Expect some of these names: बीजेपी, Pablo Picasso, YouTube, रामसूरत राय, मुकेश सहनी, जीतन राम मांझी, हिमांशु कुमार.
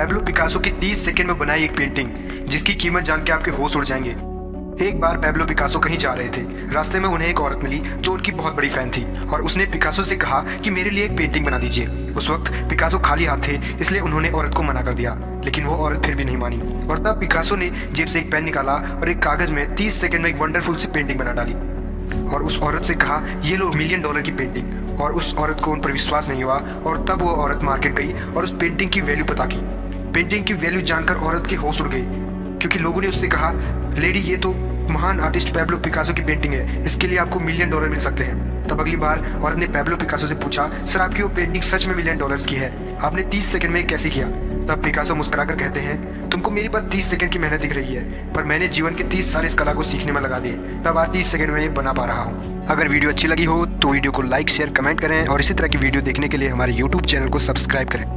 Pablo Picasso की 30 second में बनाई एक पेंटिंग जिसकी कीमत जान के आपके होश उड़ जाएंगे। एक बार पैब्लो पिकासो कहीं जा रहे थे, रास्ते में उन्हें एक औरत मिली जो उनकी बहुत बड़ी फैन थी और उसने पिकासो से कहा कि मेरे लिए एक पेंटिंग बना दीजिए। उस वक्त पिकासो खाली हाथ थे, इसलिए उन्होंने औरत को मना कर दिया, लेकिन वो औरत फिर भी नहीं मानी और तब पिकासो ने जेब से एक पेन निकाला और एक कागज में 30 सेकंड में एक वंडरफुल सी पेंटिंग बना डाली और उस औरत से कहा ये लो $1 मिलियन की पेंटिंग। और उस औरत को उन पर विश्वास नहीं हुआ और तब वो औरत मार्केट गई और उस पेंटिंग की वैल्यू पता की। पेंटिंग की वैल्यू जानकर औरत के होश उड़ गई क्योंकि लोगों ने उससे कहा लेडी ये तो महान आर्टिस्ट पैब्लो पिकासो की पेंटिंग है, इसके लिए आपको $1 मिलियन मिल सकते हैं। तब अगली बार औरत ने पैब्लो पिकासो से पूछा सर आपकी वो पेंटिंग सच में $1 मिलियन की है, आपने 30 सेकंड में कैसे किया? तब पिकासो मुस्कुरा कर कहते हैं तुमको मेरे पास 30 सेकंड की मेहनत दिख रही है पर मैंने जीवन के 30 साल इस कला को सीखने में लगा दिए, तब आज 30 सेकंड में ये बना पा रहा हूँ। अगर वीडियो अच्छी लगी हो तो वीडियो को लाइक शेयर कमेंट करें और इसी तरह की वीडियो देखने के लिए हमारे YouTube चैनल को सब्सक्राइब करें।